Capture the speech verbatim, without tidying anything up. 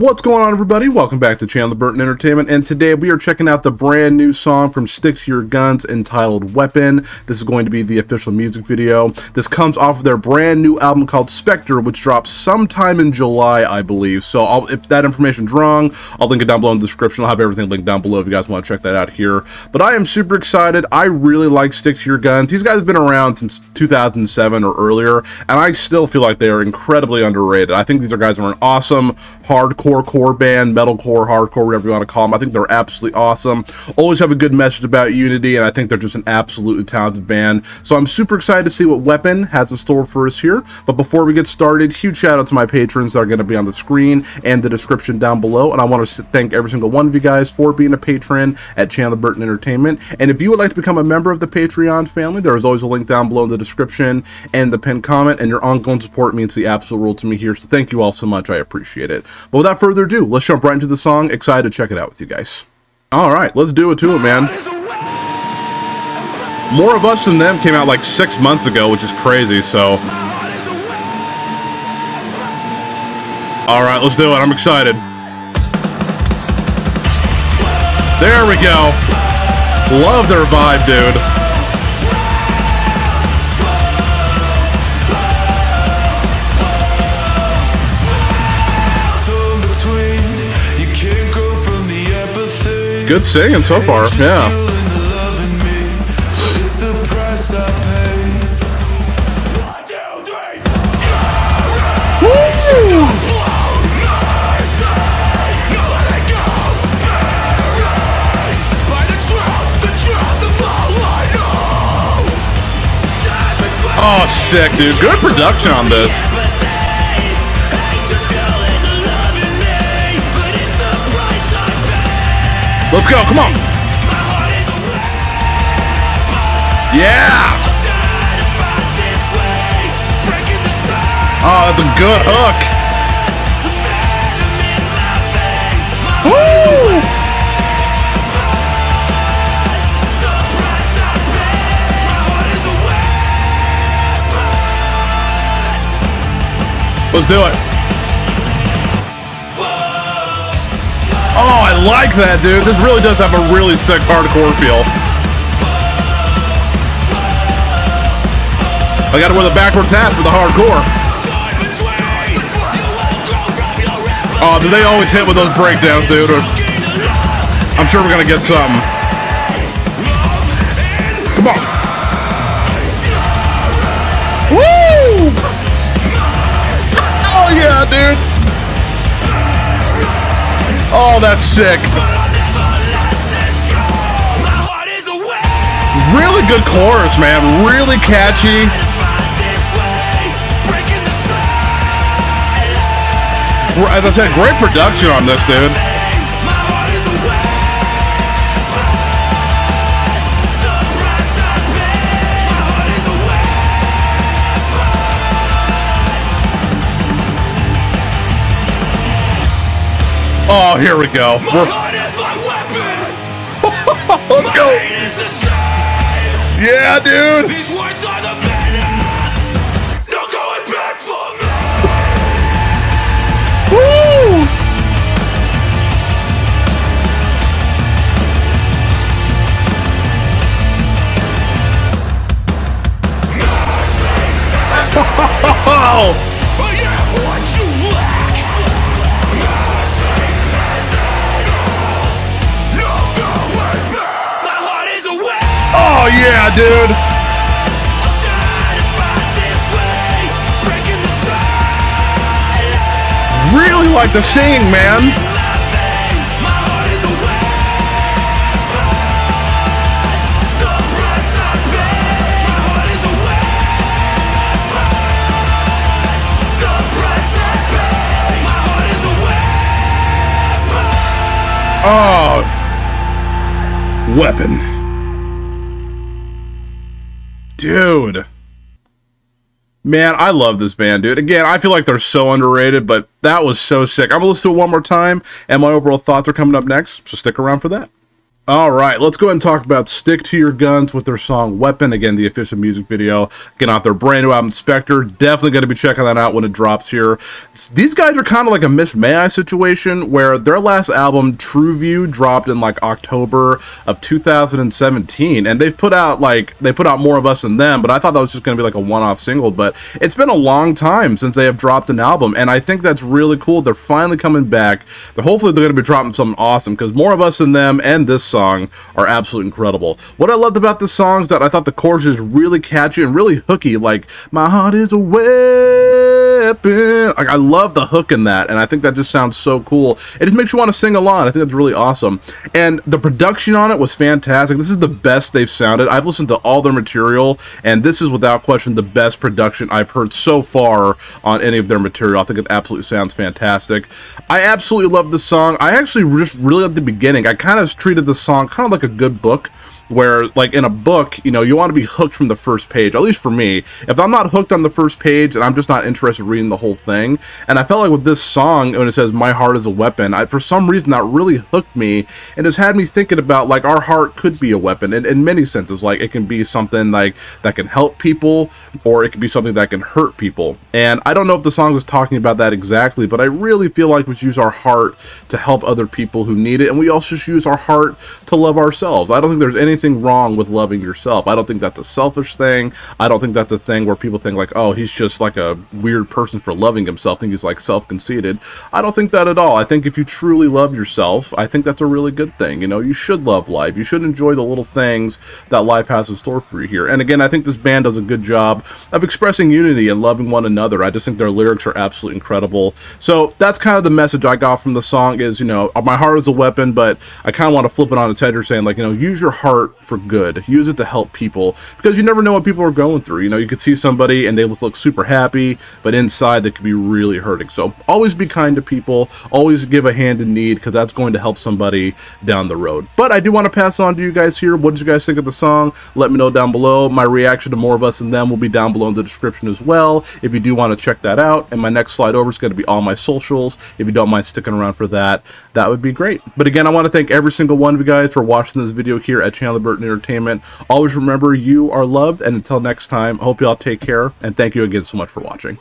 What's going on, everybody? Welcome back to Chandler Burton Entertainment, and today we are checking out the brand new song from Stick to Your Guns entitled Weapon. This is going to be the official music video. This comes off of their brand new album called Spectre, which drops sometime in July, I believe. So I'll, if that information's wrong, I'll link it down below in the description. I'll have everything linked down below if you guys want to check that out here. But I am super excited. I really like Stick to Your Guns. These guys have been around since two thousand seven or earlier, and I still feel like they are incredibly underrated. I think these are guys who are an awesome, hardcore Core, core band, metalcore, hardcore, whatever you want to call them. I think they're absolutely awesome. Always have a good message about unity, and I think they're just an absolutely talented band. So I'm super excited to see what Weapon has in store for us here. But before we get started, huge shout out to my patrons that are going to be on the screen and the description down below. And I want to thank every single one of you guys for being a patron at Chandler Burton Entertainment. And if you would like to become a member of the Patreon family, there is always a link down below in the description and the pinned comment. And your ongoing support means the absolute world to me here. So thank you all so much. I appreciate it. But without further ado, let's jump right into the song. Excited to check it out with you guys. All right, let's do it to it, man. More of Us Than Them came out like six months ago, which is crazy. So, all right, let's do it. I'm excited. There we go. Love their vibe, dude. Good singing so far, yeah. Oh, sick, dude. Good production on this. Let's go, come on. Yeah! Oh, that's a good hook. Woo! Let's do it. Oh, I like that, dude. This really does have a really sick hardcore feel. I gotta wear the backward hat for the hardcore. Oh, do they always hit with those breakdowns, dude? I'm sure we're gonna get some. Come on. Woo! Oh, yeah, dude. Oh, that's sick. Really good chorus, man. Really catchy. As I said, great production on this, dude. Oh, here we go. My heart is my weapon. Let's go. Yeah, dude. These words are the venom. No going back for me. Woo! Oh! Oh, yeah, dude. Really like the singing, man. Oh, Weapon. Dude, man, I love this band, dude. Again, I feel like they're so underrated, but that was so sick. I'm gonna listen to it one more time, and my overall thoughts are coming up next, so stick around for that. All right, let's go ahead and talk about Stick to Your Guns with their song Weapon. Again, the official music video. Get off their brand new album, Spectre. Definitely going to be checking that out when it drops here. These guys are kind of like a Miss May I situation where their last album, True View, dropped in like October of two thousand seventeen. And they've put out like, they put out More of Us Than Them, but I thought that was just going to be like a one-off single. But it's been a long time since they have dropped an album. And I think that's really cool. They're finally coming back. But hopefully they're going to be dropping something awesome because More of Us Than Them and this song are absolutely incredible. What I loved about this song is that I thought the chorus is really catchy and really hooky, like, my heart is a weapon. Like, I love the hook in that, and I think that just sounds so cool. It just makes you want to sing along. I think that's really awesome. And the production on it was fantastic. This is the best they've sounded. I've listened to all their material, and this is without question the best production I've heard so far on any of their material. I think it absolutely sounds fantastic. I absolutely love this song. I actually just really at the beginning, I kind of treated the song Song, kind of like a good book, where like in a book, you know, you want to be hooked from the first page. At least for me, if I'm not hooked on the first page and I'm just not interested in reading the whole thing. And I felt like with this song, when it says my heart is a weapon, I, for some reason that really hooked me and has had me thinking about like our heart could be a weapon in, in many senses. Like it can be something like that can help people, or it can be something that can hurt people. And I don't know if the song was talking about that exactly, but I really feel like we should use our heart to help other people who need it. And we also should use our heart to love ourselves. I don't think there's anything wrong with loving yourself. I don't think that's a selfish thing. I don't think that's a thing where people think like, oh, he's just like a weird person for loving himself. I think he's like self-conceited. I don't think that at all. I think if you truly love yourself, I think that's a really good thing. You know, you should love life. You should enjoy the little things that life has in store for you here. And again, I think this band does a good job of expressing unity and loving one another. I just think their lyrics are absolutely incredible. So that's kind of the message I got from the song is, you know, my heart is a weapon, but I kind of want to flip it on its head. You're saying like, you know, use your heart for good. Use it to help people, because you never know what people are going through. You know, you could see somebody and they look, look super happy, but inside they could be really hurting. So always be kind to people, always give a hand in need, because that's going to help somebody down the road. But I do want to pass on to you guys here. What did you guys think of the song? Let me know down below. My reaction to More of Us Than Them will be down below in the description as well, if you do want to check that out. And my next slide over is going to be all my socials. If you don't mind sticking around for that, that would be great. But again, I want to thank every single one of you guys for watching this video here at Chandler Burton Entertainment. Always remember, you are loved, and until next time, I hope y'all take care, and thank you again so much for watching.